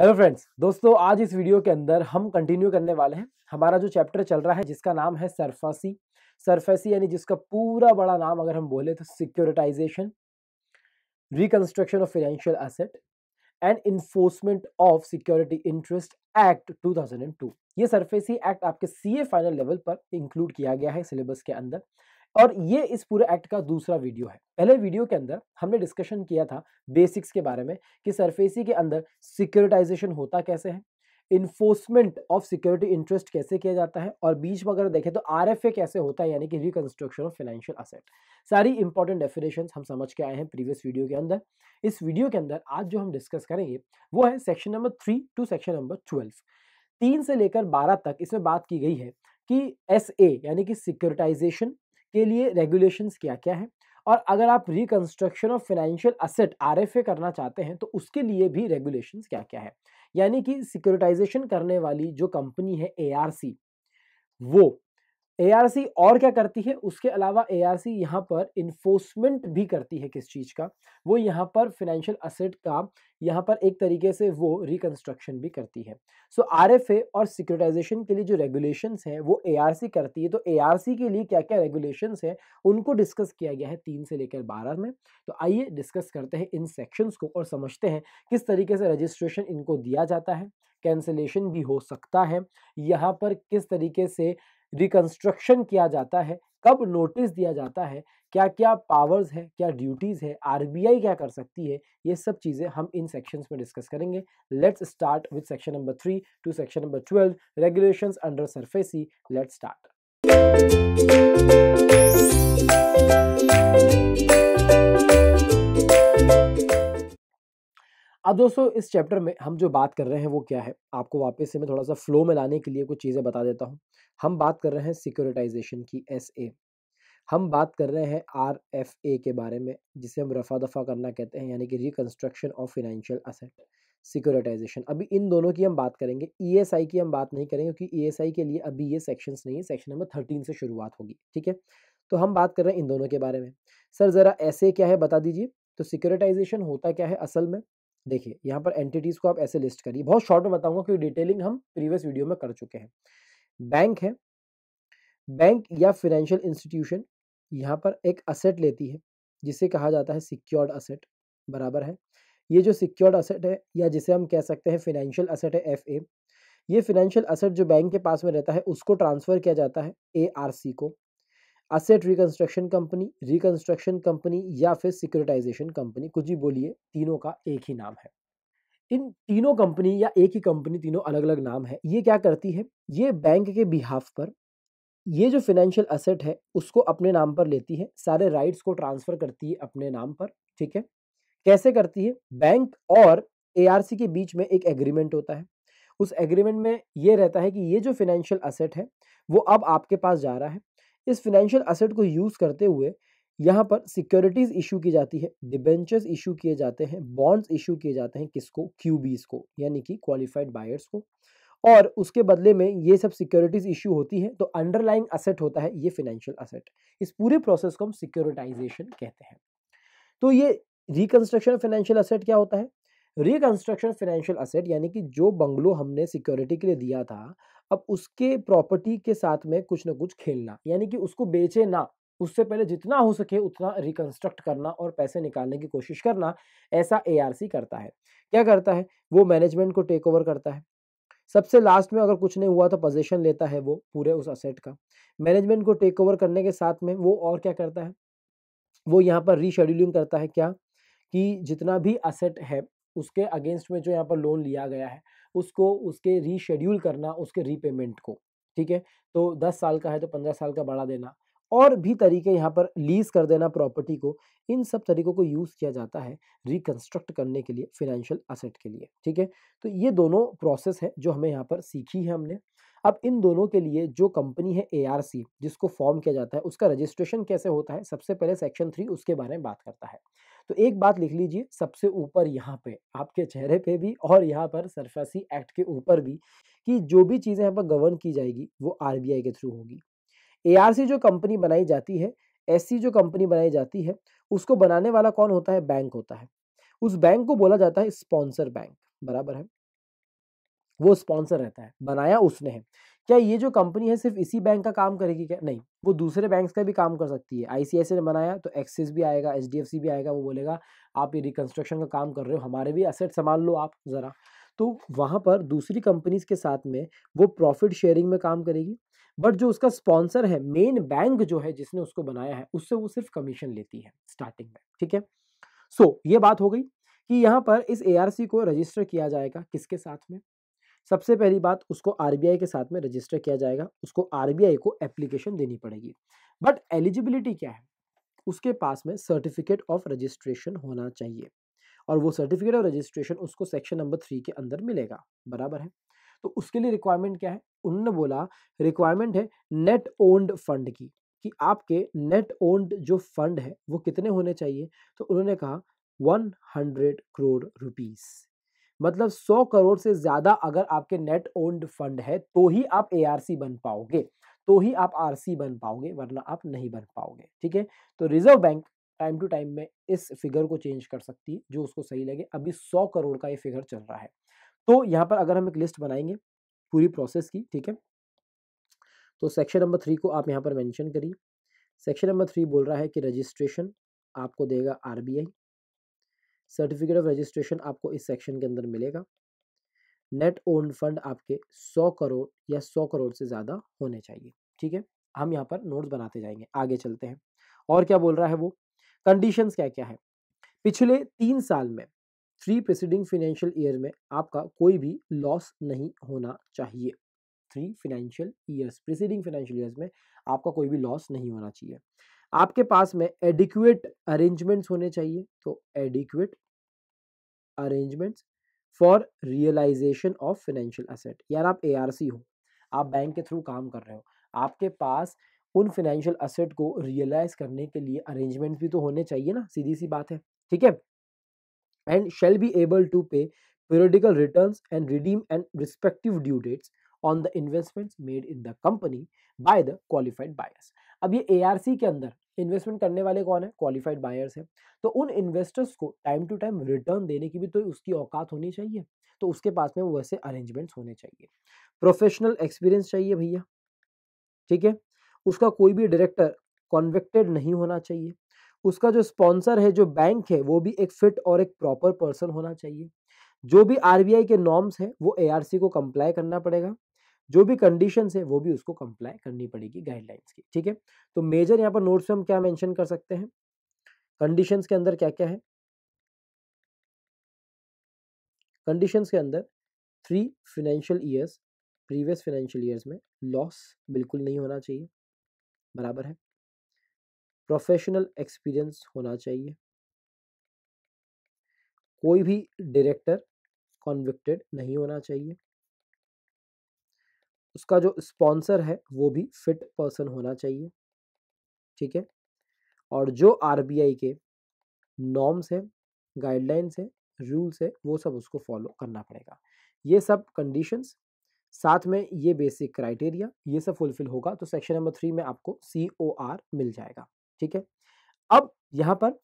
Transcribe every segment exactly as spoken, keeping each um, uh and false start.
Hello friends, दोस्तों आज इस वीडियो के अंदर हम कंटिन्यू करने वाले हैं हमारा जो चैप्टर चल रहा है जिसका नाम है सरफेसी। सरफेसी यानी जिसका पूरा बड़ा नाम अगर हम बोले तो securitisation, reconstruction of financial asset and enforcement of security interest act two thousand two. ये सरफेसी एक्ट आपके सीए फाइनल लेवल पर इंक्लूड किया गया है सिलेबस के अंदर और ये इस पूरे एक्ट का दूसरा वीडियो है। पहले वीडियो के अंदर हमने डिस्कशन किया था बेसिक्स के बारे में कि सरफेसी के अंदर सिक्योरिटाइजेशन होता कैसे है, इन्फोर्समेंट ऑफ सिक्योरिटी इंटरेस्ट कैसे किया जाता है और बीच में अगर देखें तो आरएफए कैसे होता है यानी कि रिकंस्ट्रक्शन ऑफ फाइनेंशियल एसेट। सारी इंपॉर्टेंट डेफिनेशंस हम समझ के आए हैं प्रीवियस वीडियो के अंदर। इस वीडियो के अंदर आज जो हम डिस्कस करेंगे वो है section number three to section number twelve, तीन से लेकर बारह तक इसमें बात की गई है कि एस ए यानी कि सिक्योरिटाइजेशन के लिए रेगुलेशंस क्या क्या है और अगर आप reconstruction of financial asset RFA करना चाहते हैं तो उसके लिए भी रेगुलेशंस क्या क्या है। यानी कि सिक्योरिटाइजेशन करने वाली जो कंपनी है एआरसी, वो एआरसी और क्या करती है, उसके अलावा एआरसी यहाँ पर इन्फोर्समेंट भी करती है। किस चीज़ का? वो यहाँ पर फाइनेंशियल एसेट का यहाँ पर एक तरीके से वो रिकंस्ट्रक्शन भी करती है। सो आरएफए और सिक्योरिटाइजेशन के लिए जो रेगुलेशंस हैं वो एआरसी करती है। तो एआरसी के लिए क्या क्या रेगुलेशंस हैं उनको डिस्कस किया गया है तीन से लेकर बारह में। तो आइए डिस्कस करते हैं इन सेक्शंस को और समझते हैं किस तरीके से रजिस्ट्रेशन इनको दिया जाता है, कैंसिलेशन भी हो सकता है, यहाँ पर किस तरीके से रिकंस्ट्रक्शन किया जाता है, कब नोटिस दिया जाता है, क्या क्या पावर्स है, क्या ड्यूटीज़ है, आरबीआई क्या कर सकती है, ये सब चीज़ें हम इन सेक्शंस में डिस्कस करेंगे। Let's start with section number three to section number twelve, regulations under SARFAESI. Let's start. अब दोस्तों इस चैप्टर में हम जो बात कर रहे हैं वो क्या है, आपको वापस से मैं थोड़ा सा फ्लो में लाने के लिए कुछ चीज़ें बता देता हूँ। हम बात कर रहे हैं सिक्योरिटाइजेशन की एसए, हम बात कर रहे हैं आरएफए के बारे में जिसे हम रफा दफा करना कहते हैं यानी कि reconstruction of financial asset, securitisation. अभी इन दोनों की हम बात करेंगे, ईएसआई की हम बात नहीं करेंगे क्योंकि ईएसआई के लिए अभी ये सेक्शंस नहीं है, सेक्शन नंबर थर्टीन से शुरुआत होगी। ठीक है, तो हम बात कर रहे हैं इन दोनों के बारे में। सर ज़रा एसए क्या है बता दीजिए। तो सिक्योरिटाइजेशन होता क्या है असल में, देखिए यहाँ पर एंटिटीज़ को आप ऐसे लिस्ट करिए, बहुत शॉर्ट में बताऊँगा क्योंकि डिटेलिंग हम प्रीवियस वीडियो में कर चुके हैं। बैंक है, बैंक या फिनेंशियल इंस्टीट्यूशन यहाँ पर एक असेट लेती है जिसे कहा जाता है सिक्योर्ड असेट, बराबर है। ये जो सिक्योर्ड असेट है या जिसे हम कह सकते हैं फिनेंशियल असेट है एफए, ये फिनेंशियल असेट जो बैंक के पास में रहता है उसको ट्रांसफ़र किया जाता है एआरसी को, asset reconstruction company, reconstruction company या फिर सिक्योरिटाइजेशन कंपनी, कुछ भी बोलिए, तीनों का एक ही नाम है। इन तीनों कंपनी या एक ही कंपनी, तीनों अलग अलग नाम है। ये क्या करती है, ये बैंक के बिहाफ पर ये जो फिनेंशियल एसेट है उसको अपने नाम पर लेती है, सारे राइट्स को ट्रांसफ़र करती है अपने नाम पर। ठीक है, कैसे करती है? बैंक और एआरसी के बीच में एक एग्रीमेंट होता है, उस एग्रीमेंट में ये रहता है कि ये जो फिनेंशियल एसेट है वो अब आपके पास जा रहा है। इस फिनेंशियल एसेट को यूज़ करते हुए यहाँ पर सिक्योरिटीज़ इशू की जाती है, डिबेंचर्स इशू किए जाते हैं, बॉन्ड्स इशू किए जाते हैं। किसको? क्यूबीज़ को, यानी कि क्वालिफाइड बायर्स को। और उसके बदले में ये सब सिक्योरिटीज़ इशू होती है। तो अंडरलाइंग एसेट होता है ये फिनेंशियल एसेट। इस पूरे प्रोसेस को हम सिक्योरिटाइजेशन कहते हैं। तो ये रिकंस्ट्रक्शन फाइनेंशियल एसेट क्या होता है? रिकंस्ट्रक्शन फाइनेंशियल एसेट यानी कि जो बंगलो हमने सिक्योरिटी के लिए दिया था, अब उसके प्रॉपर्टी के साथ में कुछ ना कुछ खेलना, यानी कि उसको बेचे ना, उससे पहले जितना हो सके उतना रिकंस्ट्रक्ट करना और पैसे निकालने की कोशिश करना, ऐसा एआरसी करता है। क्या करता है वो? मैनेजमेंट को टेक ओवर करता है, सबसे लास्ट में अगर कुछ नहीं हुआ तो पोजीशन लेता है वो पूरे उस एसेट का। मैनेजमेंट को टेक ओवर करने के साथ में वो और क्या करता है, वो यहाँ पर रीशेड्यूलिंग करता है। क्या कि जितना भी एसेट है उसके अगेंस्ट में जो यहाँ पर लोन लिया गया है उसको, उसके रीशेड्यूल करना, उसके रीपेमेंट को। ठीक है, तो दस साल का है तो पंद्रह साल का बढ़ा देना और भी तरीके, यहाँ पर लीज कर देना प्रॉपर्टी को। इन सब तरीकों को यूज़ किया जाता है रिकंस्ट्रक्ट करने के लिए फिनेंशियल एसेट के लिए। ठीक है, तो ये दोनों प्रोसेस है जो हमें यहाँ पर सीखी है हमने। अब इन दोनों के लिए जो कंपनी है एआरसी जिसको फॉर्म किया जाता है उसका रजिस्ट्रेशन कैसे होता है, सबसे पहले सेक्शन थ्री उसके बारे में बात करता है। तो एक बात लिख लीजिए सबसे ऊपर यहाँ पे आपके चेहरे पे भी और यहाँ पर सरफेसी एक्ट के ऊपर भी, कि जो भी चीज़ें यहाँ पर गवर्न की जाएगी वो आरबीआई के थ्रू होगी। एआरसी जो कंपनी बनाई जाती है, एससी जो कंपनी बनाई जाती है, उसको बनाने वाला कौन होता है? बैंक होता है। उस बैंक को बोला जाता है स्पॉन्सर बैंक, बराबर है। वो स्पॉन्सर रहता है, बनाया उसने है। क्या ये जो कंपनी है सिर्फ इसी बैंक का काम करेगी? क्या नहीं, वो दूसरे बैंक्स का भी काम कर सकती है। आईसीआईसीआई ने बनाया तो एक्सिस भी आएगा, एचडीएफसी भी आएगा, वो बोलेगा आप ये रिकन्स्ट्रक्शन का काम कर रहे हो, हमारे भी एसेट संभाल लो आप ज़रा। तो वहाँ पर दूसरी कंपनीज के साथ में वो प्रॉफिट शेयरिंग में काम करेगी, बट जो उसका स्पॉन्सर है, मेन बैंक जो है जिसने उसको बनाया है, उससे वो सिर्फ कमीशन लेती है स्टार्टिंग में। ठीक है, सो so, ये बात हो गई कि यहाँ पर इस एआरसी को रजिस्टर किया जाएगा किसके साथ में। सबसे पहली बात, उसको आरबीआई के साथ में रजिस्टर किया जाएगा, उसको आरबीआई को एप्लीकेशन देनी पड़ेगी। बट एलिजिबिलिटी क्या है, उसके पास में सर्टिफिकेट ऑफ रजिस्ट्रेशन होना चाहिए, और वो सर्टिफिकेट ऑफ रजिस्ट्रेशन उसको सेक्शन नंबर थ्री के अंदर मिलेगा, बराबर है। तो उसके लिए रिक्वायरमेंट क्या है, उन्होंने बोला रिक्वायरमेंट है नेट ओन्ड फंड की, कि आपके नेट ओन्ड जो फंड है वो कितने होने चाहिए। तो उन्होंने कहा वन हंड्रेड करोड़ रुपीस, मतलब सौ करोड़ से ज़्यादा अगर आपके नेट ओन्ड फंड है तो ही आप एआरसी बन पाओगे, तो ही आप आरसी बन पाओगे, वरना आप नहीं बन पाओगे। ठीक है, तो reserve bank time to time में इस फिगर को चेंज कर सकती है जो उसको सही लगे। अभी सौ करोड़ का ये फिगर चल रहा है। तो यहाँ पर अगर हम एक लिस्ट बनाएंगे पूरी प्रोसेस की, ठीक है, तो सेक्शन नंबर थ्री को आप यहाँ पर मेंशन करिए। सेक्शन नंबर थ्री बोल रहा है कि रजिस्ट्रेशन आपको देगा आरबीआई, सर्टिफिकेट ऑफ रजिस्ट्रेशन आपको इस सेक्शन के अंदर मिलेगा, नेट ओन्ड फंड आपके सौ करोड़ या सौ करोड़ से ज़्यादा होने चाहिए। ठीक है, हम यहाँ पर नोट्स बनाते जाएंगे, आगे चलते हैं। और क्या बोल रहा है वो, कंडीशंस क्या क्या है, पिछले तीन साल में थ्री प्रीसीडिंग फाइनेंशियल ईयर में आपका कोई भी लॉस नहीं होना चाहिए। Three financial years, preceding financial years में आपका कोई भी लॉस नहीं होना चाहिए। आपके पास में एडिक्वेट अरेंजमेंट्स होने चाहिए, तो adequate arrangements for realisation of financial asset. यार आप एआरसी हो, आप बैंक के थ्रू काम कर रहे हो, आपके पास उन फाइनेंशियल एसेट को रियलाइज करने के लिए अरेंजमेंट्स भी तो होने चाहिए ना, सीधी सी बात है। ठीक है, and shall be able to pay periodical returns and redeem and respective due dates on the investments made in the company by the qualified buyers. अब ये एआरसी के अंदर इन्वेस्टमेंट करने वाले कौन है, क्वालिफाइड बायर्स है, तो उन इन्वेस्टर्स को टाइम टू टाइम रिटर्न देने की भी तो उसकी औकात होनी चाहिए, तो उसके पास में वो वैसे अरेंजमेंट्स होने चाहिए। प्रोफेशनल एक्सपीरियंस चाहिए भैया, ठीक है, उसका कोई भी डायरेक्टर कॉन्विक्टेड नहीं होना चाहिए, उसका जो स्पॉन्सर है जो बैंक है वो भी एक फिट और एक प्रॉपर पर्सन होना चाहिए, जो भी आरबीआई के नॉर्म्स है वो एआरसी को कंप्लाई करना पड़ेगा, जो भी कंडीशंस है वो भी उसको कंप्लाई करनी पड़ेगी गाइडलाइंस की। ठीक है, तो मेजर यहाँ पर नोट्स में हम क्या मेंशन कर सकते हैं, कंडीशंस के अंदर क्या क्या है, कंडीशंस के अंदर three financial years, previous financial years में लॉस बिल्कुल नहीं होना चाहिए, बराबर है, प्रोफेशनल एक्सपीरियंस होना चाहिए, कोई भी डायरेक्टर कॉन्विक्टेड नहीं होना चाहिए, उसका जो स्पॉन्सर है वो भी फिट पर्सन होना चाहिए, ठीक है, और जो आरबीआई के नॉर्म्स है, गाइडलाइंस है, रूल्स है, वो सब उसको फॉलो करना पड़ेगा। ये सब कंडीशंस साथ में ये बेसिक क्राइटेरिया ये सब फुलफिल होगा तो सेक्शन नंबर थ्री में आपको सी ओ आर मिल जाएगा। ठीक है, अब यहाँ पर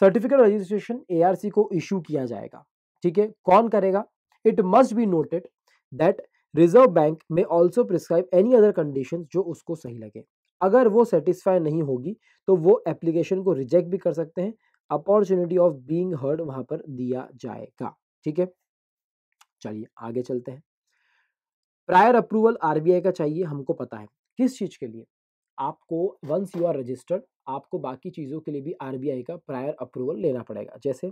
सर्टिफिकेट रजिस्ट्रेशन एआरसी को इशू किया जाएगा। ठीक है, कौन करेगा, it must be noted that reserve bank में also prescribe any other conditions जो उसको सही लगे। अगर वो सेटिस्फाई नहीं होगी तो वो एप्लीकेशन को रिजेक्ट भी कर सकते हैं, अपॉर्चुनिटी ऑफ बीइंग हर्ड वहाँ पर दिया जाएगा। ठीक है, चलिए आगे चलते हैं। प्रायर अप्रूवल आरबीआई का चाहिए, हमको पता है किस चीज़ के लिए, आपको वंस यू आर रजिस्टर्ड आपको बाकी चीज़ों के लिए भी आरबीआई का प्रायर अप्रूवल लेना पड़ेगा। जैसे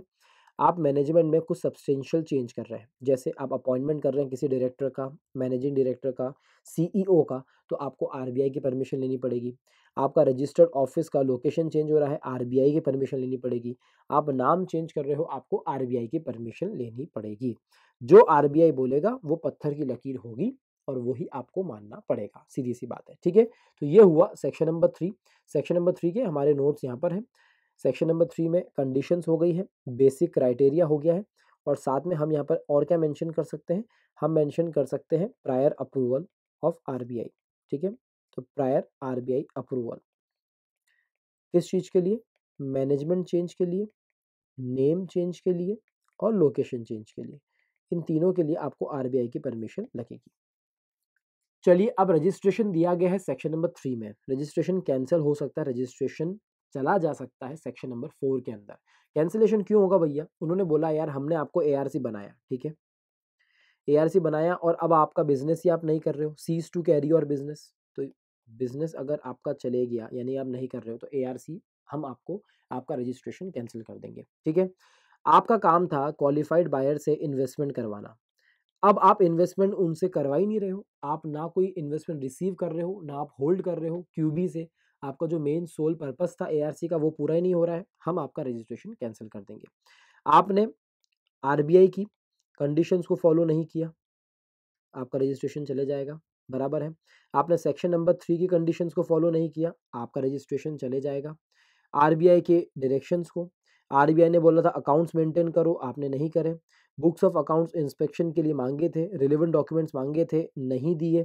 आप मैनेजमेंट में कुछ सब्सटेंशियल चेंज कर रहे हैं, जैसे आप अपॉइंटमेंट कर रहे हैं किसी डायरेक्टर का, मैनेजिंग डायरेक्टर का, सीईओ का, तो आपको आरबीआई की परमिशन लेनी पड़ेगी। आपका रजिस्टर्ड ऑफिस का लोकेशन चेंज हो रहा है, आरबीआई की परमिशन लेनी पड़ेगी। आप नाम चेंज कर रहे हो, आपको आरबीआई की परमिशन लेनी पड़ेगी। जो आरबीआई बोलेगा वो पत्थर की लकीर होगी और वही आपको मानना पड़ेगा, सीधी सी बात है। ठीक है, तो ये हुआ section number three. Section number three के हमारे नोट्स यहाँ पर हैं। सेक्शन नंबर थ्री में कंडीशंस हो गई है, बेसिक क्राइटेरिया हो गया है, और साथ में हम यहाँ पर और क्या मेंशन कर सकते हैं, हम मेंशन कर सकते हैं प्रायर अप्रूवल ऑफ आरबीआई। ठीक है, तो प्रायर आरबीआई अप्रूवल किस चीज़ के लिए, मैनेजमेंट चेंज के लिए, नेम चेंज के लिए और लोकेशन चेंज के लिए। इन तीनों के लिए आपको आरबीआई की परमिशन लगेगी। चलिए, अब रजिस्ट्रेशन दिया गया है सेक्शन नंबर थ्री में, रजिस्ट्रेशन कैंसिल हो सकता है, रजिस्ट्रेशन चला जा सकता है सेक्शन नंबर फोर के अंदर। कैंसिलेशन क्यों होगा भैया? उन्होंने बोला यार हमने आपको एआरसी बनाया, ठीक है, एआरसी बनाया और अब आपका बिजनेस ही आप नहीं कर रहे हो, cease to carry your business. तो बिजनेस अगर आपका चले गया यानी आप नहीं कर रहे हो तो एआरसी हम आपको आपका रजिस्ट्रेशन कैंसिल कर देंगे, ठीक है। आपका काम था क्वालिफाइड बायर से इन्वेस्टमेंट करवाना, अब आप इन्वेस्टमेंट उनसे करवा ही नहीं रहे हो, आप ना कोई इन्वेस्टमेंट रिसीव कर रहे हो ना आप होल्ड कर रहे हो क्यूबी से, आपका जो मेन सोल पर्पस था एआरसी का वो पूरा ही नहीं हो रहा है, हम आपका रजिस्ट्रेशन कैंसिल कर देंगे। आपने आरबीआई की कंडीशंस को फॉलो नहीं किया, आपका रजिस्ट्रेशन चले जाएगा, बराबर है। आपने सेक्शन नंबर थ्री की कंडीशंस को फॉलो नहीं किया, आपका रजिस्ट्रेशन चले जाएगा। आरबीआई के डायरेक्शंस को, आरबीआई ने बोला था अकाउंट्स मेंटेन करो, आपने नहीं करे। बुक्स ऑफ अकाउंट्स इंस्पेक्शन के लिए मांगे थे, रिलेवेंट डॉक्यूमेंट्स मांगे थे, नहीं दिए।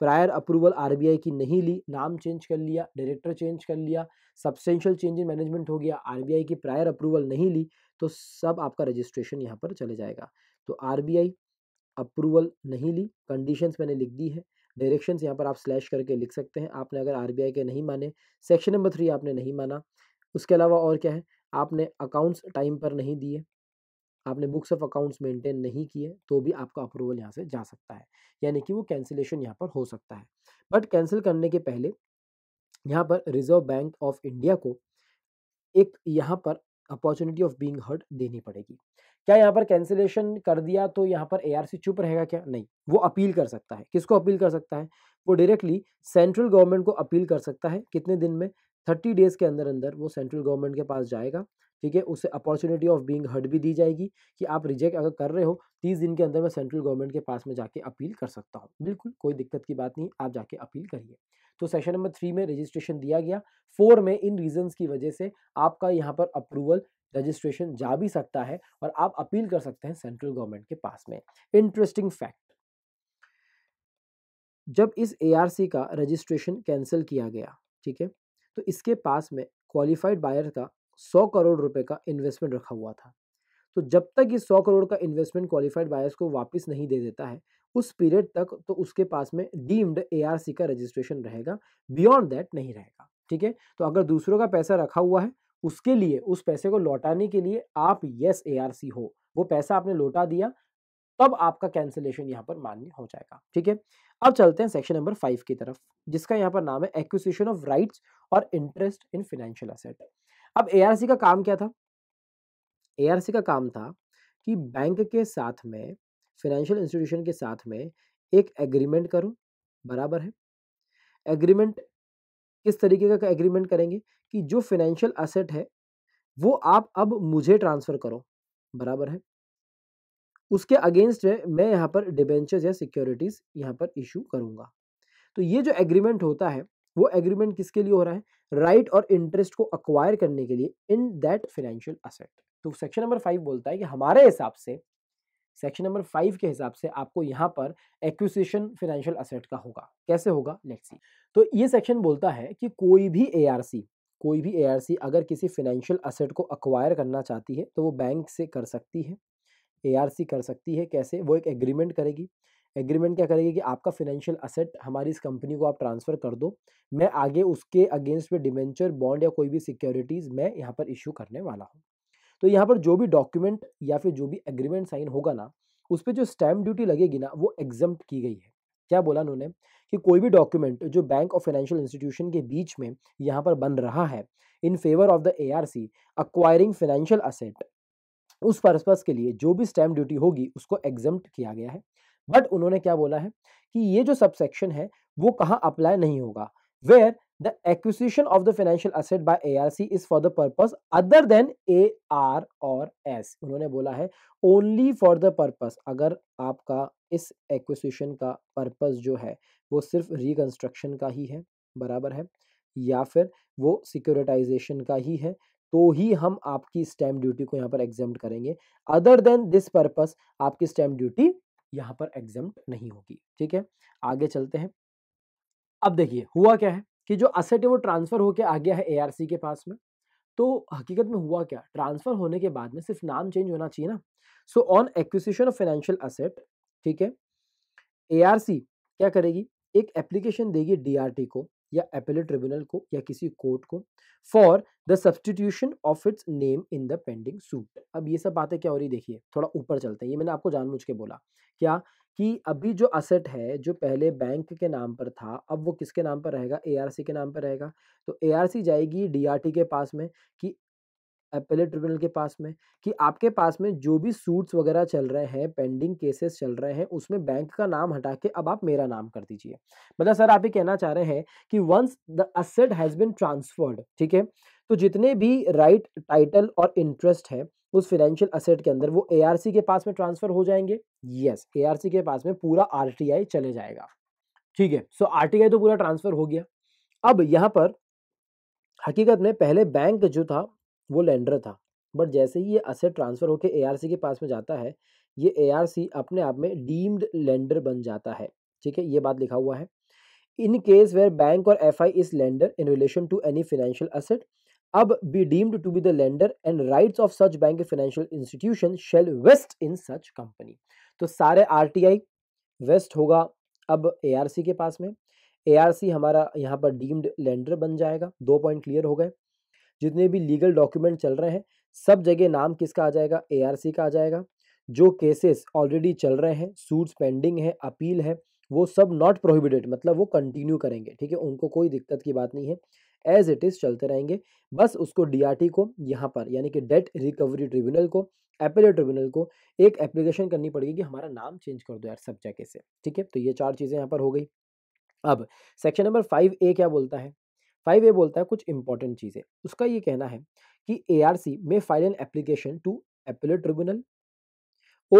प्रायर अप्रूवल आरबीआई की नहीं ली, नाम चेंज कर लिया, डायरेक्टर चेंज कर लिया, सब्सटेंशियल चेंज इन मैनेजमेंट हो गया, आरबीआई की प्रायर अप्रूवल नहीं ली, तो सब आपका रजिस्ट्रेशन यहाँ पर चले जाएगा। तो आरबीआई अप्रूवल नहीं ली, कंडीशंस मैंने लिख दी है, डायरेक्शंस यहाँ पर आप स्लैश करके लिख सकते हैं। आपने अगर आरबीआई के नहीं माने, सेक्शन नंबर थ्री आपने नहीं माना, उसके अलावा और क्या है, आपने अकाउंट्स टाइम पर नहीं दिए, आपने बुक्स ऑफ अकाउंट्स मेंटेन नहीं किए, तो भी आपका अप्रूवल यहाँ से जा सकता है, यानी कि वो कैंसिलेशन यहाँ पर हो सकता है। बट कैंसिल करने के पहले यहाँ पर रिजर्व बैंक ऑफ इंडिया को एक यहाँ पर अपॉर्चुनिटी ऑफ बीइंग हर्ड देनी पड़ेगी। क्या यहाँ पर कैंसिलेशन कर दिया तो यहाँ पर एआरसी चुप रहेगा क्या? नहीं, वो अपील कर सकता है। किसको अपील कर सकता है? वो डायरेक्टली सेंट्रल गवर्नमेंट को अपील कर सकता है। कितने दिन में? थर्टी डेज के अंदर अंदर वो सेंट्रल गवर्नमेंट के पास जाएगा, ठीक है। उसे अपॉर्चुनिटी ऑफ बीइंग हर्ड भी दी जाएगी कि आप रिजेक्ट अगर कर रहे हो तीस दिन के अंदर मैं सेंट्रल गवर्नमेंट के पास में जाके अपील कर सकता हूँ, बिल्कुल कोई दिक्कत की बात नहीं, आप जाके अपील करिए। तो सेशन नंबर थ्री में रजिस्ट्रेशन दिया गया, फोर में इन रीजंस की वजह से आपका यहाँ पर अप्रूवल रजिस्ट्रेशन जा भी सकता है और आप अपील कर सकते हैं सेंट्रल गवर्नमेंट के पास में। इंटरेस्टिंग फैक्ट, जब इस एआरसी का रजिस्ट्रेशन कैंसिल किया गया, ठीक है, तो इसके पास में क्वालिफाइड बायर का सौ करोड़ रुपए का इन्वेस्टमेंट रखा हुआ था। तो जब तक ये सौ करोड़ का इन्वेस्टमेंट क्वालिफाइड बायर्स को वापस नहीं दे देता है उस पीरियड तक, तो उसके पास में डीम्ड एआरसी का रजिस्ट्रेशन रहेगा, बियॉन्ड दैट नहीं रहेगा, ठीक है। तो अगर दूसरों का पैसा रखा हुआ है उसके लिए, उस पैसे को लौटाने के लिए आप यस एआरसी हो, वो पैसा आपने लौटा दिया, तब आपका कैंसिलेशन यहाँ पर मान्य हो जाएगा, ठीक है। अब चलते हैं सेक्शन नंबर फाइव की तरफ, जिसका यहाँ पर नाम है एक्विजिशन ऑफ राइट्स और इंटरेस्ट इन फाइनेंशियल एसेट। अब एआरसी का काम क्या था? एआरसी का काम था कि बैंक के साथ में, फाइनेंशियल इंस्टीट्यूशन के साथ में एक एग्रीमेंट करो, बराबर है। एग्रीमेंट किस तरीके का एग्रीमेंट करेंगे कि जो फाइनेंशियल एसेट है वो आप अब मुझे ट्रांसफर करो, बराबर है, उसके अगेंस्ट में मैं यहाँ पर डिबेंचर्स या सिक्योरिटीज यहाँ पर इशू करूँगा। तो ये जो एग्रीमेंट होता है वो एग्रीमेंट किसके लिए हो रहा है? राइट और इंटरेस्ट को अक्वायर करने के लिए इन दैट फाइनेंशियल एसेट। तो सेक्शन नंबर फाइव बोलता है कि हमारे हिसाब से, सेक्शन नंबर फाइव के हिसाब से आपको यहाँ पर एक्विजिशन फाइनेंशियल एसेट का होगा। कैसे होगा, लेट्स सी। तो ये सेक्शन बोलता है कि कोई भी एआरसी कोई भी एआरसी अगर किसी फाइनेंशियल एसेट को अक्वायर करना चाहती है तो वो बैंक से कर सकती है, एआरसी कर सकती है। कैसे? वो एक एग्रीमेंट करेगी। एग्रीमेंट क्या करेगी कि आपका फाइनेंशियल एसेट हमारी इस कंपनी को आप ट्रांसफ़र कर दो, मैं आगे उसके अगेंस्ट में डिबेंचर, बॉन्ड या कोई भी सिक्योरिटीज़ मैं यहाँ पर इशू करने वाला हूँ। तो यहाँ पर जो भी डॉक्यूमेंट या फिर जो भी एग्रीमेंट साइन होगा ना, उस पर जो स्टैम्प ड्यूटी लगेगी ना, वो एग्जम्प्ट की गई है। क्या बोला उन्होंने कि कोई भी डॉक्यूमेंट जो बैंक और फाइनेंशियल इंस्टीट्यूशन के बीच में यहाँ पर बन रहा है in favour of the ARC acquiring financial asset, उस पर्पस के लिए जो भी स्टैम्प ड्यूटी होगी उसको एग्जम्प्ट किया गया है। बट उन्होंने क्या बोला है कि ये जो सबसेक्शन है वो कहाँ अप्लाई नहीं होगा? Where the acquisition of the financial asset by ARC is for the purpose other than A R और एस। उन्होंने बोला है ओनली फॉर द पर्पस, अगर आपका इस एक्विजिशन का पर्पस जो है वो सिर्फ रिकंस्ट्रक्शन का ही है, बराबर है, या फिर वो सिक्योरिटाइजेशन का ही है, तो ही हम आपकी स्टैम्प ड्यूटी को यहाँ पर एग्जम्प्ट करेंगे। अदर देन दिस पर्पस आपकी स्टैम्प ड्यूटी यहाँ पर एग्जम्प्ट नहीं होगी, ठीक है। आगे चलते हैं। अब देखिए हुआ क्या है कि जो एसेट है वो ट्रांसफर होकर आ गया है एआरसी के पास में, तो हकीकत में हुआ क्या, ट्रांसफर होने के बाद में सिर्फ नाम चेंज होना चाहिए ना। So on acquisition of financial asset, ठीक है, एआरसी क्या करेगी, एक एप्लीकेशन देगी डीआरटी को या एपेलेट ट्रिब्यूनल को या किसी कोर्ट को for the substitution of its name in the pending suit. अब ये सब बातें क्या हो रही, देखिए थोड़ा ऊपर चलते हैं। ये मैंने आपको जानबूझ के बोला क्या कि अभी जो असेट है जो पहले बैंक के नाम पर था, अब वो किसके नाम पर रहेगा, एआरसी के नाम पर रहेगा। तो एआरसी जाएगी डीआरटी के पास में कि एपेलेट ट्रिब्यूनल के पास में कि आपके पास में जो भी सूट्स वगैरह चल रहे हैं, पेंडिंग केसेस चल रहे हैं, उसमें बैंक का नाम हटा के अब आप मेरा नाम कर दीजिए। मतलब सर आप ये कहना चाह रहे हैं कि once the asset has been transferred, ठीक है, तो जितने भी राइट टाइटल और इंटरेस्ट है उस फाइनेंशियल असेट के अंदर वो एआरसी के पास में ट्रांसफर हो जाएंगे। यस, एआरसी के पास में पूरा आरटीआई चले जाएगा, ठीक है। सो आरटीआई तो पूरा ट्रांसफर हो गया। अब यहाँ पर हकीकत में पहले बैंक जो था वो लेंडर था, बट जैसे ही ये असेट ट्रांसफर होकर एआरसी के पास में जाता है, ये एआरसी अपने आप में डीम्ड लेंडर बन जाता है, ठीक है। ये बात लिखा हुआ है, इन केस वेयर बैंक और FI is lender in relation to any financial asset अब be deemed to be the lender and rights of such bank financial institution shall vest in such company. तो सारे RTI waste होगा अब ARC के पास में। ARC हमारा यहाँ पर डीम्ड लेंडर बन जाएगा। दो पॉइंट क्लियर हो गए। जितने भी लीगल डॉक्यूमेंट चल रहे हैं सब जगह नाम किसका आ जाएगा, एआरसी का आ जाएगा। जो केसेस ऑलरेडी चल रहे हैं, सूट्स पेंडिंग है, अपील है, वो सब नॉट प्रोहिबिटेड, मतलब वो कंटिन्यू करेंगे, ठीक है, उनको कोई दिक्कत की बात नहीं है, एज इट इज़ चलते रहेंगे। बस उसको डीआरटी को यहाँ पर यानी कि डेट रिकवरी ट्रिब्यूनल को, एपेलेट ट्रिब्यूनल को एक एप्लीकेशन करनी पड़ेगी कि हमारा नाम चेंज कर दो यार सब जगह से, ठीक है। तो ये चार चीज़ें यहाँ पर हो गई। अब सेक्शन नंबर फाइव ए क्या बोलता है, फाइव ए बोलता है कुछ इंपॉर्टेंट चीज़ें। उसका ये कहना है कि एआरसी में file an application to appellate tribunal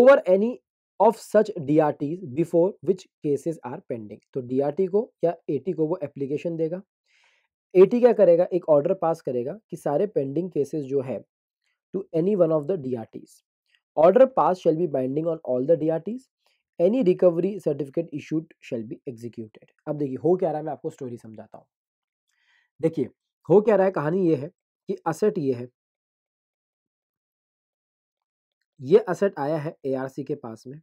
over any of such DRTs before which cases are pending. तो डीआरटी को या एटी को वो एप्लीकेशन देगा। एटी क्या करेगा, एक ऑर्डर पास करेगा कि सारे पेंडिंग केसेस जो है to any one of the DRTs. Order pass shall be binding on all the DRTs, any recovery certificate issued shall be executed. अब देखिए हो क्या रहा है, मैं आपको स्टोरी समझाता हूँ। देखिए हो क्या रहा है, कहानी ये है कि असेट ये है, ये असेट आया है एआरसी के पास में।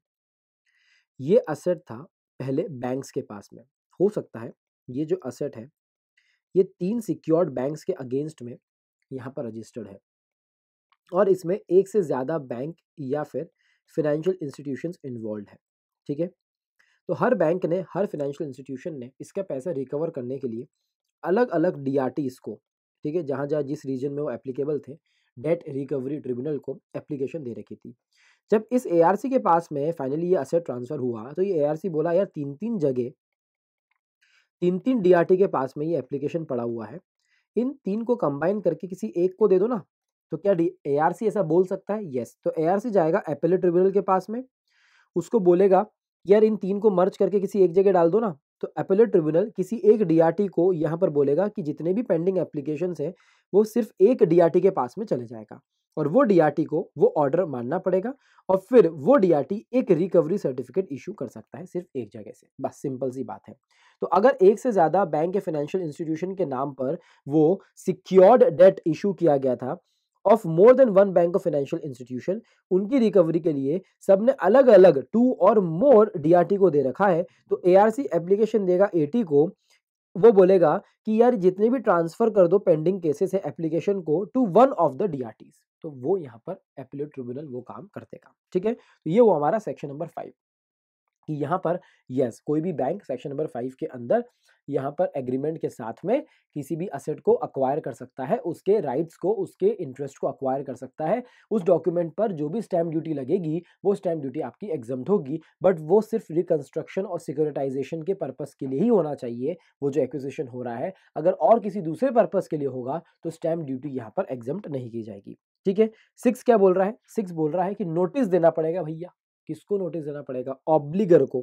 ये असेट था पहले बैंक्स के पास में। हो सकता है ये जो असेट है ये तीन सिक्योर्ड बैंक्स के अगेंस्ट में यहाँ पर रजिस्टर्ड है और इसमें एक से ज़्यादा बैंक या फिर फाइनेंशियल इंस्टीट्यूशंस इन्वॉल्व है, ठीक है। तो हर बैंक ने, हर फाइनेंशियल इंस्टीट्यूशन ने इसका पैसा रिकवर करने के लिए अलग अलग डीआरटीज को, ठीक है, जहाँ जहाँ जिस रीजन में वो एप्लीकेबल थे, डेट रिकवरी ट्रिब्यूनल को एप्लीकेशन दे रखी थी। जब इस एआरसी के पास में फाइनली ये असेट ट्रांसफर हुआ तो ये एआरसी बोला यार तीन तीन जगह, तीन तीन डीआरटी के पास में ये एप्लीकेशन पड़ा हुआ है, इन तीन को कंबाइन करके किसी एक को दे दो ना। तो क्या एआरसी ऐसा बोल सकता है? येस। तो एआरसी जाएगा एपेलेट ट्रिब्यूनल के पास में, उसको बोलेगा यार इन तीन को मर्ज करके किसी एक जगह डाल दो ना। तो एपेलेट ट्रिब्यूनल किसी एक डीआरटी को यहाँ पर बोलेगा कि जितने भी पेंडिंग एप्लीकेशंस हैं वो सिर्फ एक डीआरटी के पास में चले जाएगा और वो डीआरटी को वो ऑर्डर मानना पड़ेगा और फिर वो डीआरटी एक रिकवरी सर्टिफिकेट इशू कर सकता है सिर्फ एक जगह से। बस सिंपल सी बात है। तो अगर एक से ज़्यादा बैंक या फाइनेंशियल इंस्टीट्यूशन के नाम पर वो सिक्योर्ड डेट इशू किया गया था of more than one bank of financial institution, उनकी रिकवरी के लिए सबने अलग अलग टू और मोर डीआरटी को दे रखा है, तो एआरसी एप्लीकेशन देगा एटी को, वो बोलेगा कि यार जितने भी ट्रांसफर कर दो पेंडिंग केसेस है एप्लीकेशन को to one of the DRTs. तो वो यहाँ पर एपेलेट ट्रिब्यूनल वो काम कर देगा, ठीक है। तो ये वो हमारा सेक्शन नंबर फाइव कि यहाँ पर यस कोई भी बैंक सेक्शन नंबर फाइव के अंदर यहाँ पर एग्रीमेंट के साथ में किसी भी असेट को अक्वायर कर सकता है, उसके राइट्स को, उसके इंटरेस्ट को अक्वायर कर सकता है। उस डॉक्यूमेंट पर जो भी स्टैम्प ड्यूटी लगेगी वो स्टैम्प ड्यूटी आपकी एग्जम्प्ट होगी, बट वो सिर्फ रिकंस्ट्रक्शन और सिक्योरिटाइजेशन के पर्पस के लिए ही होना चाहिए। वो जो एक्विजिशन हो रहा है अगर और किसी दूसरे पर्पस के लिए होगा तो स्टैम्प ड्यूटी यहाँ पर एग्जम्प्ट नहीं की जाएगी, ठीक है। सिक्स क्या बोल रहा है, सिक्स बोल रहा है कि नोटिस देना पड़ेगा भैया। किसको नोटिस देना पड़ेगा? ऑब्लिगर को।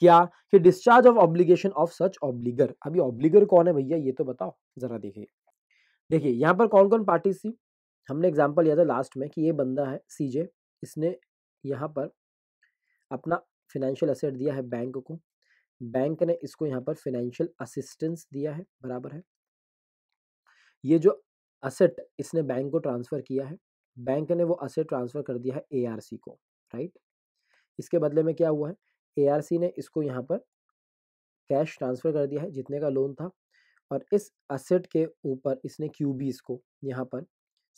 क्या कि discharge of obligation of such obligor. अभी ऑब्लिगर कौन है भैया ये तो बताओ जरा। देखिए देखिए यहाँ पर कौन कौन पार्टीज थी, हमने एग्जांपल लिया था लास्ट में कि ये बंदा है सीजे, इसने यहाँ पर अपना फाइनेंशियल असेट दिया है बैंक को, बैंक ने इसको यहाँ पर फाइनेंशियल असिस्टेंस दिया है, बराबर है। ये जो असेट इसने बैंक को ट्रांसफ़र किया है, बैंक ने वो असेट ट्रांसफ़र कर दिया है एआरसी को, राइट। इसके बदले में क्या हुआ है, एआरसी ने इसको यहाँ पर कैश ट्रांसफ़र कर दिया है जितने का लोन था, और इस असेट के ऊपर इसने क्यूबीज़ को यहाँ पर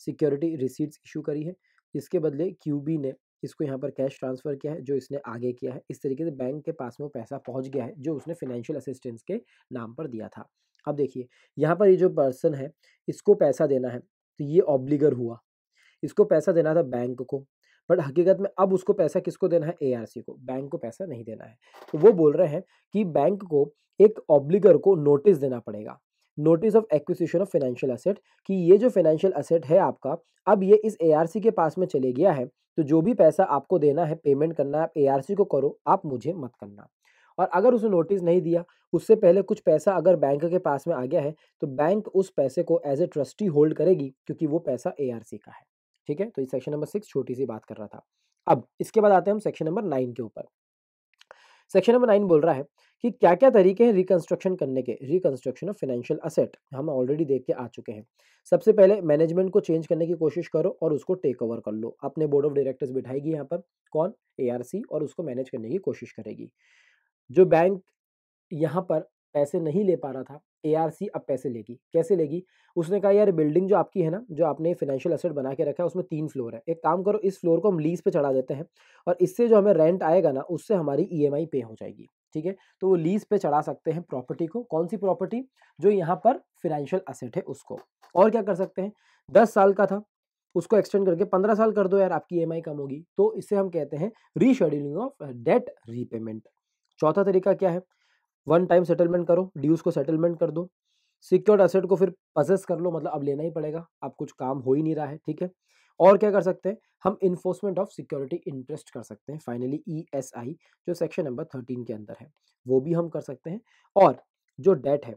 सिक्योरिटी रिसीट्स इशू करी है, इसके बदले क्यूबी ने इसको यहाँ पर कैश ट्रांसफ़र किया है जो इसने आगे किया है। इस तरीके से बैंक के पास में वो पैसा पहुँच गया है जो उसने फाइनेंशियल असिस्टेंस के नाम पर दिया था। अब देखिए यहाँ पर ये जो पर्सन है इसको पैसा देना है, तो ये ऑब्लिगर हुआ, इसको पैसा देना था बैंक को, बट हकीकत में अब उसको पैसा किसको देना है, एआरसी को, बैंक को पैसा नहीं देना है। तो वो बोल रहे हैं कि बैंक को एक ऑब्लिगर को नोटिस देना पड़ेगा, notice of acquisition of financial asset, कि ये जो फाइनेंशियल असेट है आपका अब ये इस एआरसी के पास में चले गया है, तो जो भी पैसा आपको देना है पेमेंट करना है आप एआरसी को करो, आप मुझे मत करना। और अगर उसने नोटिस नहीं दिया, उससे पहले कुछ पैसा अगर बैंक के पास में आ गया है, तो बैंक उस पैसे को एज ए ट्रस्टी होल्ड करेगी क्योंकि वो पैसा एआरसी का है, ठीक है। तो ये सेक्शन नंबर सिक्स छोटी सी बात कर रहा था। अब इसके बाद आते हैं हम सेक्शन नंबर नाइन के ऊपर। सेक्शन नंबर नाइन बोल रहा है कि क्या क्या तरीके हैं रिकंस्ट्रक्शन करने के, रिकंस्ट्रक्शन ऑफ फाइनेंशियल असेट, हम ऑलरेडी देख के आ चुके हैं। सबसे पहले मैनेजमेंट को चेंज करने की कोशिश करो और उसको टेक ओवर कर लो, अपने बोर्ड ऑफ डायरेक्टर्स बिठाएगी यहाँ पर कौन, एआरसी, और उसको मैनेज करने की कोशिश करेगी। जो बैंक यहाँ पर पैसे नहीं ले पा रहा था, एआरसी अब पैसे लेगी, कैसे लेगी, उसने कहा यार बिल्डिंग जो आपकी है ना, जो आपने फाइनेंशियल असेट बना के रखा है उसमें तीन फ्लोर है, एक काम करो इस फ्लोर को हम लीज पे चढ़ा देते हैं और इससे जो हमें रेंट आएगा ना उससे हमारी ईएमआई पे हो जाएगी, ठीक है। तो वो लीज पे चढ़ा सकते हैं प्रॉपर्टी को, कौन सी प्रॉपर्टी, जो यहाँ पर फाइनेंशियल असेट है उसको। और क्या कर सकते हैं, दस साल का था उसको एक्सटेंड करके पंद्रह साल कर दो यार, आपकी ईएमआई कम होगी, तो इससे हम कहते हैं रीशेड्यूलिंग ऑफ डेट रीपेमेंट। चौथा तरीका क्या है, वन टाइम सेटलमेंट करो, ड्यूज को सेटलमेंट कर दो, सिक्योर्ड असेट को फिर पजेस कर लो, मतलब अब लेना ही पड़ेगा, अब कुछ काम हो ही नहीं रहा है, ठीक है। और क्या कर सकते हैं, हम इन्फोर्समेंट ऑफ सिक्योरिटी इंटरेस्ट कर सकते हैं, फाइनली ईएसआई जो सेक्शन नंबर थर्टीन के अंदर है वो भी हम कर सकते हैं। और जो डेट है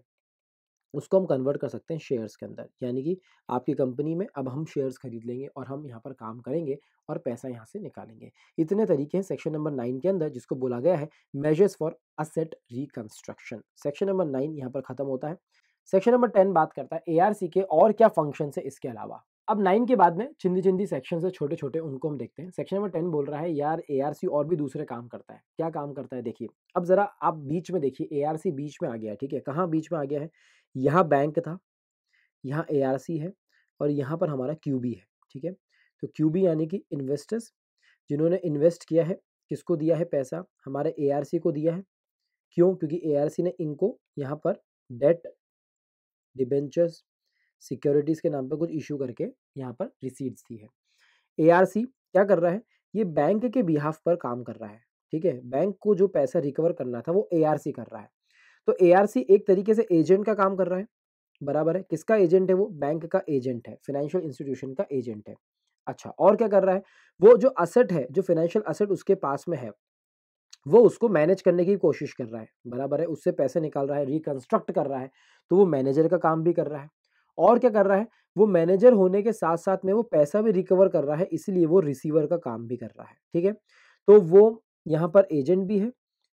उसको हम कन्वर्ट कर सकते हैं शेयर्स के अंदर, यानी कि आपकी कंपनी में अब हम शेयर्स खरीद लेंगे और हम यहाँ पर काम करेंगे और पैसा यहाँ से निकालेंगे। इतने तरीके हैं सेक्शन नंबर नाइन के अंदर, जिसको बोला गया है measures for asset reconstruction. Section number nine यहाँ पर खत्म होता है। सेक्शन नंबर टेन बात करता है एआरसी के और क्या फंक्शन है इसके अलावा। अब नाइन के बाद में चिंदी चिंदी सेक्शन है छोटे छोटे, उनको हम देखते हैं। सेक्शन नंबर टेन बोल रहा है यार एआरसी और भी दूसरे काम करता है, क्या काम करता है देखिए। अब जरा आप बीच में देखिए, एआरसी बीच में आ गया है, ठीक है। कहाँ बीच में आ गया है, यहाँ बैंक था, यहाँ एआरसी है और यहाँ पर हमारा क्यूबी है, ठीक है। तो क्यूबी यानी कि इन्वेस्टर्स, जिन्होंने इन्वेस्ट किया है, किसको दिया है पैसा, हमारे एआरसी को दिया है, क्यों, क्योंकि एआरसी ने इनको यहाँ पर डेट, डिबेंचर्स, सिक्योरिटीज़ के नाम पर कुछ इशू करके यहाँ पर रिसीट्स दी है। एआरसी क्या कर रहा है, ये बैंक के बिहाफ पर काम कर रहा है, ठीक है। बैंक को जो पैसा रिकवर करना था वो एआरसी कर रहा है, तो एआरसी एक तरीके से एजेंट का काम कर रहा है, बराबर है। किसका एजेंट है वो, बैंक का एजेंट है, फाइनेंशियल इंस्टीट्यूशन का एजेंट है। अच्छा, और क्या कर रहा है, वो जो असेट है, जो फाइनेंशियल असेट उसके पास में है, वो उसको मैनेज करने की कोशिश कर रहा है, बराबर है, उससे पैसे निकाल रहा है, रिकंस्ट्रक्ट कर रहा है, तो वो मैनेजर का काम भी कर रहा है। और क्या कर रहा है, वो मैनेजर होने के साथ साथ में वो पैसा भी रिकवर कर रहा है, इसलिए वो रिसीवर का काम भी कर रहा है, ठीक है। तो वो यहाँ पर एजेंट भी है,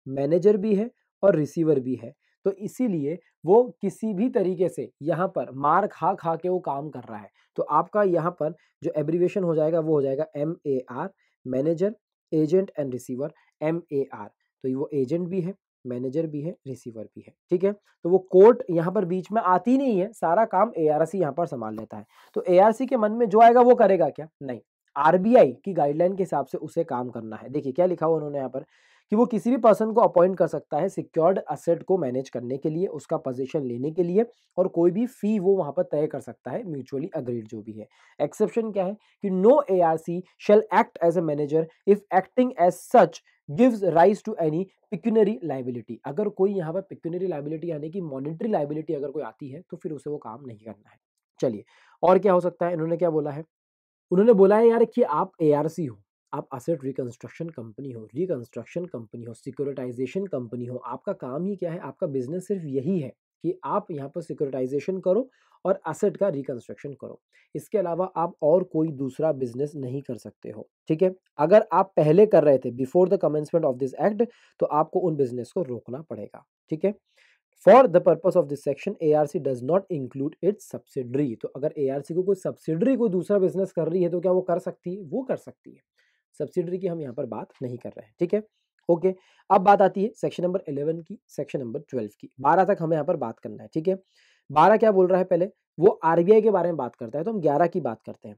मैनेजर भी है और रिसीवर भी है, तो इसीलिए वो किसी भी तरीके से यहाँ पर मार खा खा के वो काम कर रहा है। तो आपका यहाँ पर जो एब्रीवेशन हो जाएगा वो हो जाएगा M A R, manager, agent and receiver, M A R. तो वो एजेंट भी है, मैनेजर भी है, रिसीवर भी है, ठीक है। तो वो कोर्ट यहाँ पर बीच में आती नहीं है, सारा काम एआरसी यहाँ पर संभाल लेता है। तो एआरसी के मन में जो आएगा वो करेगा क्या, नहीं, आरबीआई की गाइडलाइन के हिसाब से उसे काम करना है। देखिए क्या लिखा हुआ उन्होंने यहाँ पर, कि वो किसी भी पर्सन को अपॉइंट कर सकता है सिक्योर्ड असेट को मैनेज करने के लिए, उसका पोजीशन लेने के लिए, और कोई भी फी वो वहाँ पर तय कर सकता है, म्यूचुअली अग्रीड जो भी है। एक्सेप्शन क्या है, कि no ARC shall act as a manager if acting as such gives rise to any pecuniary liability. अगर कोई यहाँ पर पिक्यूनरी लाइबिलिटी यानी कि मॉनिटरी लाइबिलिटी अगर कोई आती है तो फिर उसे वो काम नहीं करना है। चलिए, और क्या हो सकता है, इन्होंने क्या बोला है, उन्होंने बोला है यार कि आप एआरसी हो, आप असेट रिकंस्ट्रक्शन कंपनी हो, रिकंस्ट्रक्शन कंपनी हो, सिक्योरिटाइजेशन कंपनी हो, आपका काम ही क्या है, आपका बिजनेस सिर्फ यही है कि आप यहाँ पर सिक्योरिटाइजेशन करो और असेट का रिकंस्ट्रक्शन करो, इसके अलावा आप और कोई दूसरा बिजनेस नहीं कर सकते हो, ठीक है। अगर आप पहले कर रहे थे before the commencement of this act, तो आपको उन बिजनेस को रोकना पड़ेगा, ठीक है। For the purpose of this section A R C does not include its subsidiary. तो अगर ए आर सी को कोई सब्सिडरी कोई दूसरा बिजनेस कर रही है तो क्या वो कर सकती है? वो कर सकती है। सब्सिडरी की हम यहाँ पर बात नहीं कर रहे हैं, ठीक है, ओके okay. अब बात आती है सेक्शन नंबर इलेवन की, सेक्शन नंबर ट्वेल्व की। बारह तक हमें यहाँ पर बात करना है, ठीक है। बारह क्या बोल रहा है? पहले वो आरबीआई के बारे में बात करता है, तो हम ग्यारह की बात करते हैं।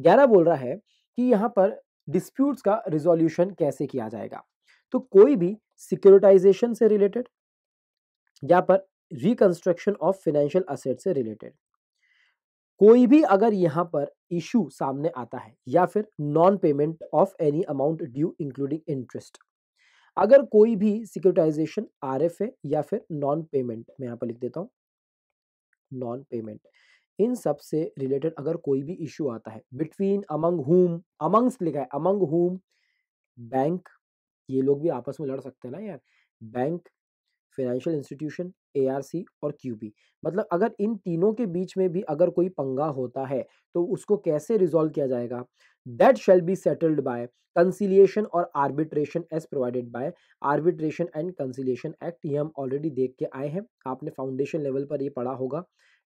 ग्यारह बोल रहा है कि यहाँ पर डिस्प्यूट्स का रिजोल्यूशन कैसे किया जाएगा। तो कोई भी सिक्योरिटाइजेशन से रिलेटेड या पर रिकंस्ट्रक्शन ऑफ फिनेंशियल असेट से रिलेटेड कोई भी अगर यहाँ पर इशू सामने आता है, या फिर non payment of any amount due including interest, अगर कोई भी सिक्योरिटाइजेशन आरएफए या फिर नॉन पेमेंट, मैं यहाँ पर लिख देता हूँ नॉन पेमेंट, इन सब से रिलेटेड अगर कोई भी इशू आता है बिटवीन अमंग हुम, अमंग्स लिखा है, अमंग हुम बैंक, ये लोग भी आपस में लड़ सकते हैं ना यार, बैंक, फाइनेंशियल इंस्टीट्यूशन, एआरसी और क्यूबी, मतलब अगर इन तीनों के बीच में भी अगर कोई पंगा होता है तो उसको कैसे रिजॉल्व किया जाएगा? That shall be settled by conciliation और arbitration as provided by arbitration and conciliation act. ये हम ऑलरेडी देख के आए हैं, आपने फाउंडेशन लेवल पर ये पढ़ा होगा,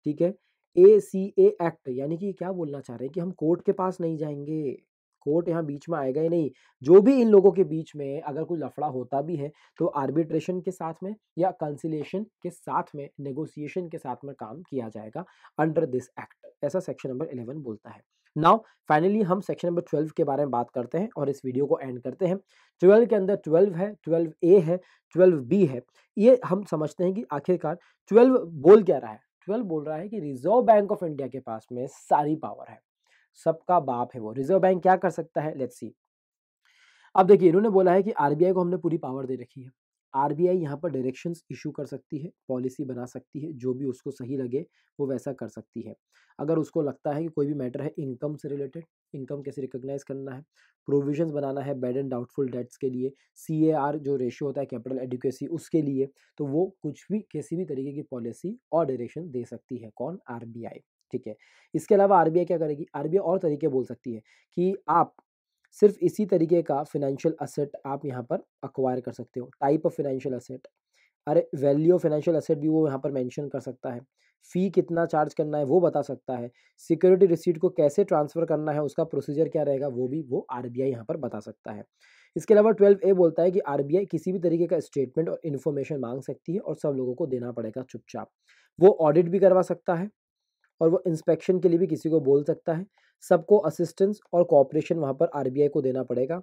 ठीक है। ए सी ए एक्ट, यानी कि क्या बोलना चाह रहे हैं कि हम कोर्ट के पास नहीं जाएंगे, कोर्ट यहाँ बीच में आएगा ही नहीं। जो भी इन लोगों के बीच में अगर कोई लफड़ा होता भी है तो आर्बिट्रेशन के साथ में या कंसिलिएशन के साथ में, नेगोशिएशन के साथ में काम किया जाएगा अंडर दिस एक्ट, ऐसा सेक्शन नंबर इलेवन बोलता है। नाउ फाइनली हम सेक्शन नंबर ट्वेल्व के बारे में बात करते हैं और इस वीडियो को एंड करते हैं। ट्वेल्व के अंदर ट्वेल्व है, ट्वेल्व ए है, ट्वेल्व बी है। ये हम समझते हैं कि आखिरकार ट्वेल्व बोल क्या रहा है। ट्वेल्व बोल रहा है कि रिजर्व बैंक ऑफ इंडिया के पास में सारी पावर है, सबका बाप है वो, रिजर्व बैंक क्या कर सकता है? Let's see. अब देखिए इन्होंने बोला है कि आरबीआई को हमने पूरी पावर दे रखी है, आरबीआई यहाँ पर डायरेक्शंस इशू कर सकती है, पॉलिसी बना सकती है, जो भी उसको सही लगे वो वैसा कर सकती है। अगर उसको लगता है कि कोई भी मैटर है इनकम से रिलेटेड, इनकम कैसे रिकॉग्नाइज करना है, प्रोविजंस बनाना है बैड एंड डाउटफुल डेट्स के लिए, सीएआर जो रेशियो होता है कैपिटल एडिक्वेसी उसके लिए, तो वो कुछ भी किसी भी तरीके की पॉलिसी और डायरेक्शन दे सकती है, कौन? आरबीआई, ठीक है। इसके अलावा आरबीआई क्या करेगी? आरबीआई और तरीके बोल सकती है कि आप सिर्फ इसी तरीके का फिनेंशियल असेट आप यहाँ पर अक्वायर कर सकते हो, टाइप ऑफ फिनेंशियल असेट, अरे वैल्यू ऑफ फिनेंशियल असेट भी वो यहाँ पर मेंशन कर सकता है, फ़ी कितना चार्ज करना है वो बता सकता है, सिक्योरिटी रिसीट को कैसे ट्रांसफ़र करना है उसका प्रोसीजर क्या रहेगा वो भी वो आरबीआई यहाँ पर बता सकता है। इसके अलावा ट्वेल्व ए बोलता है कि आरबीआई किसी भी तरीके का स्टेटमेंट और इन्फॉर्मेशन मांग सकती है और सब लोगों को देना पड़ेगा चुपचाप, वो ऑडिट भी करवा सकता है और वो इंस्पेक्शन के लिए भी किसी को बोल सकता है, सबको असिस्टेंस और कोऑपरेशन वहाँ पर आरबीआई को देना पड़ेगा।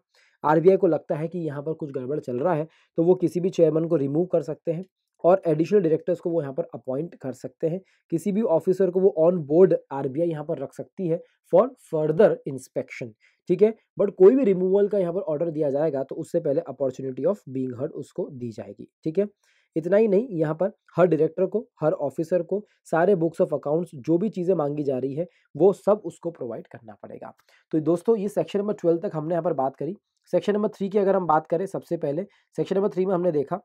आरबीआई को लगता है कि यहाँ पर कुछ गड़बड़ चल रहा है तो वो किसी भी चेयरमैन को रिमूव कर सकते हैं और एडिशनल डायरेक्टर्स को वो यहाँ पर अपॉइंट कर सकते हैं, किसी भी ऑफिसर को वो ऑन बोर्ड आरबीआई यहाँ पर रख सकती है फॉर फर्दर इंस्पेक्शन, ठीक है। बट कोई भी रिमूवल का यहाँ पर ऑर्डर दिया जाएगा तो उससे पहले अपॉर्चुनिटी ऑफ बीइंग हर्ड उसको दी जाएगी, ठीक है। इतना ही नहीं, यहाँ पर हर डायरेक्टर को, हर ऑफिसर को सारे बुक्स ऑफ अकाउंट्स, जो भी चीज़ें मांगी जा रही है वो सब उसको प्रोवाइड करना पड़ेगा। तो दोस्तों ये सेक्शन नंबर ट्वेल्व तक हमने यहाँ पर बात करी। सेक्शन नंबर थ्री की अगर हम बात करें, सबसे पहले सेक्शन नंबर थ्री में हमने देखा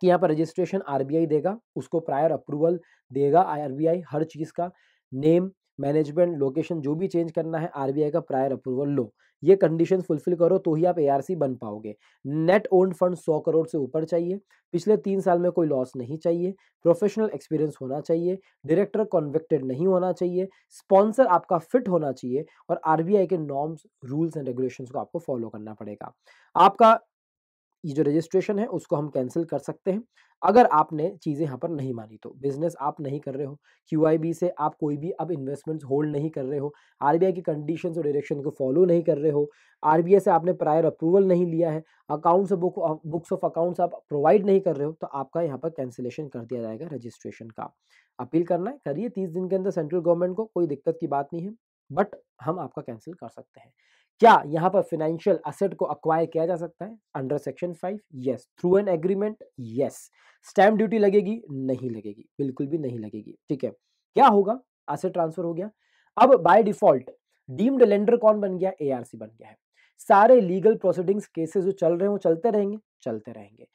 कि यहाँ पर रजिस्ट्रेशन आरबीआई देगा, उसको प्रायर अप्रूवल देगा आरबीआई, हर चीज़ का नेम, मैनेजमेंट, लोकेशन जो भी चेंज करना है आरबीआई का प्रायर अप्रूवल लो, ये कंडीशन फुलफिल करो तो ही आप एआरसी बन पाओगे। नेट ओन्ड फंड सौ करोड़ से ऊपर चाहिए, पिछले तीन साल में कोई लॉस नहीं चाहिए, प्रोफेशनल एक्सपीरियंस होना चाहिए, डायरेक्टर कॉन्विक्टेड नहीं होना चाहिए, स्पॉन्सर आपका फिट होना चाहिए और आरबीआई के नॉर्म्स, रूल्स एंड रेगुलेशंस को आपको फॉलो करना पड़ेगा। आपका ये जो रजिस्ट्रेशन है उसको हम कैंसिल कर सकते हैं अगर आपने चीज़ें यहाँ पर नहीं मानी, तो बिजनेस आप नहीं कर रहे हो, क्यूआईबी से आप कोई भी अब इन्वेस्टमेंट्स होल्ड नहीं कर रहे हो, आरबीआई की कंडीशंस और डायरेक्शन को फॉलो नहीं कर रहे हो, आरबीआई से आपने प्रायर अप्रूवल नहीं लिया है, accounts book books of accounts आप प्रोवाइड नहीं कर रहे हो, तो आपका यहाँ पर कैंसिलेशन कर दिया जाएगा रजिस्ट्रेशन का। अपील करना है करिए तीस दिन के अंदर सेंट्रल गवर्नमेंट को, कोई दिक्कत की बात नहीं है, बट हम आपका कैंसिल कर सकते हैं। क्या यहाँ पर फिनेंशियल असेट को अक्वायर किया जा सकता है under section five? Yes. Through an agreement? Yes. Stamp duty लगेगी? नहीं लगेगी, बिल्कुल भी नहीं लगेगी, ठीक है। क्या होगा? असेट ट्रांसफर हो गया। अब बाय डिफॉल्ट डीम्ड लेंडर कौन बन गया? एआरसी बन गया है। सारे लीगल प्रोसीडिंग्स, केसेस जो चल रहे हो चलते रहेंगे चलते रहेंगे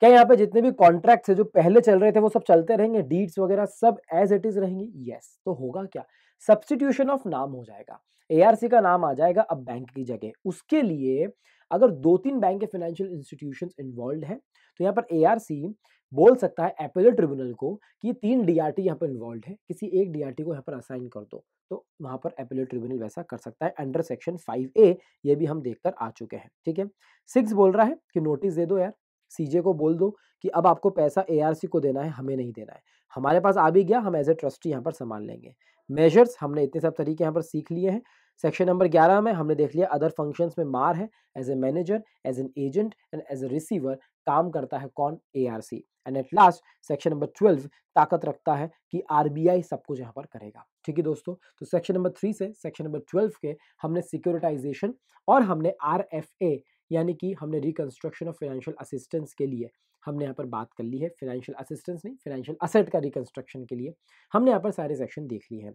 क्या यहाँ पे जितने भी कॉन्ट्रैक्ट्स है जो पहले चल रहे थे वो सब चलते रहेंगे, डीड्स वगैरह सब एज इट इज रहेंगी? यस। तो होगा क्या? सब्स्टिट्यूशन ऑफ नाम हो जाएगा, एआरसी का नाम आ जाएगा अब बैंक की जगह। उसके लिए अगर दो तीन बैंक के फाइनेंशियल इंस्टीट्यूशंस इन्वॉल्व हैं तो यहाँ पर एआरसी बोल सकता है अपीलेट ट्रिब्यूनल को कि तीन डीआरटी यहाँ पर इन्वॉल्व है, किसी एक डीआरटी को यहाँ पर असाइन कर दो, तो वहाँ पर अपीलेट ट्रिब्यूनल वैसा कर सकता है अंडर सेक्शन फाइव ए। ये भी हम देखकर आ चुके हैं। ठीक है, सिक्स बोल रहा है कि नोटिस दे दो यार, सीजे को बोल दो कि अब आपको पैसा एआरसी को देना है, हमें नहीं देना है, हमारे पास आ भी गया, हम एज ए ट्रस्टी यहाँ पर संभाल लेंगे। मेजर्स हमने इतने सब तरीके यहाँ पर सीख लिए हैं। सेक्शन नंबर ग्यारह में हमने देख लिया अदर फंक्शंस में मार है, as a manager, as an agent and as a receiver काम करता है कौन, ARC. And at last section number twelve ताकत रखता है कि आरबीआई सब कुछ यहाँ पर करेगा। ठीक है दोस्तों, तो सेक्शन नंबर थ्री से सेक्शन नंबर ट्वेल्व के हमने सिक्योरिटाइजेशन और हमने आरएफए यानी कि हमने रिकंस्ट्रक्शन ऑफ फाइनेंशियल असिस्टेंस के लिए हमने यहाँ पर बात कर ली है। फाइनेंशियल असिस्टेंस नहीं, फाइनेंशियल असेट का रिकंस्ट्रक्शन के लिए हमने यहाँ पर सारे सेक्शन देख लिए हैं।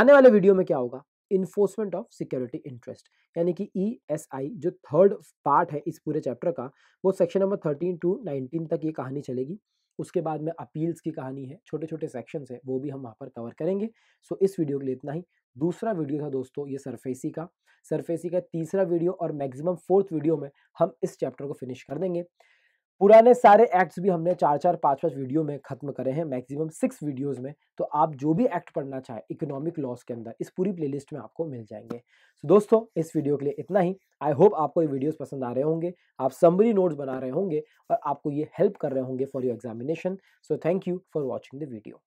आने वाले वीडियो में क्या होगा, इन्फोर्समेंट ऑफ सिक्योरिटी इंटरेस्ट यानी कि ई एस आई, जो थर्ड पार्ट है इस पूरे चैप्टर का, वो section number thirteen to nineteen तक ये कहानी चलेगी। उसके बाद में अपील्स की कहानी है, छोटे छोटे सेक्शंस है, वो भी हम वहाँ पर कवर करेंगे। सो इस वीडियो के लिए इतना ही। दूसरा वीडियो था दोस्तों ये सरफेसी का, सरफेसी का तीसरा वीडियो और मैक्सिमम फोर्थ वीडियो में हम इस चैप्टर को फिनिश कर देंगे। पुराने सारे एक्ट्स भी हमने चार चार पाँच पाँच वीडियो में खत्म करे हैं, मैक्सिमम सिक्स वीडियोस में। तो आप जो भी एक्ट पढ़ना चाहे इकोनॉमिक लॉस के अंदर, इस पूरी प्लेलिस्ट में आपको मिल जाएंगे। तो दोस्तों इस वीडियो के लिए इतना ही। आई होप आपको ये वीडियोस पसंद आ रहे होंगे, आप समरी नोट्स बना रहे होंगे और आपको ये हेल्प कर रहे होंगे for your examination. So thank you for watching the video.